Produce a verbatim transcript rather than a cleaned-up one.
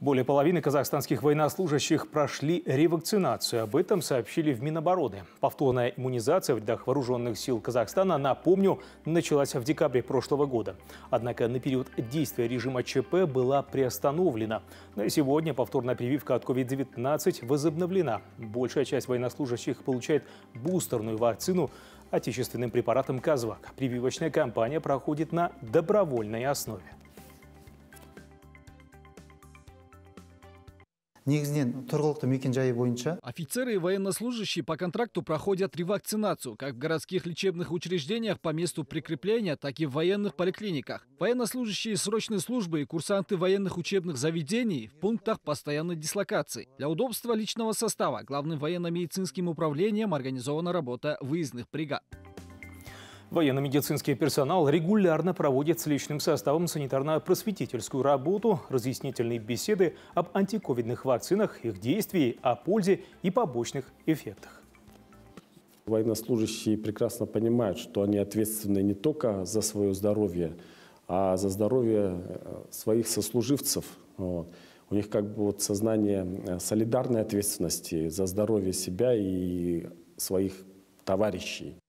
Более половины казахстанских военнослужащих прошли ревакцинацию. Об этом сообщили в Минобороны. Повторная иммунизация в рядах вооруженных сил Казахстана, напомню, началась в декабре прошлого года. Однако на период действия режима ЧП была приостановлена. На сегодня повторная прививка от ковид девятнадцать возобновлена. Большая часть военнослужащих получает бустерную вакцину отечественным препаратом «Казвак». Прививочная кампания проходит на добровольной основе. Офицеры и военнослужащие по контракту проходят ревакцинацию как в городских лечебных учреждениях по месту прикрепления, так и в военных поликлиниках. Военнослужащие срочной службы и курсанты военных учебных заведений в пунктах постоянной дислокации. Для удобства личного состава главным военно-медицинским управлением организована работа выездных бригад. Военно-медицинский персонал регулярно проводит с личным составом санитарно-просветительскую работу, разъяснительные беседы об антиковидных вакцинах, их действии, о пользе и побочных эффектах. Военнослужащие прекрасно понимают, что они ответственны не только за свое здоровье, а за здоровье своих сослуживцев. Вот. У них как бы вот сознание солидарной ответственности за здоровье себя и своих товарищей.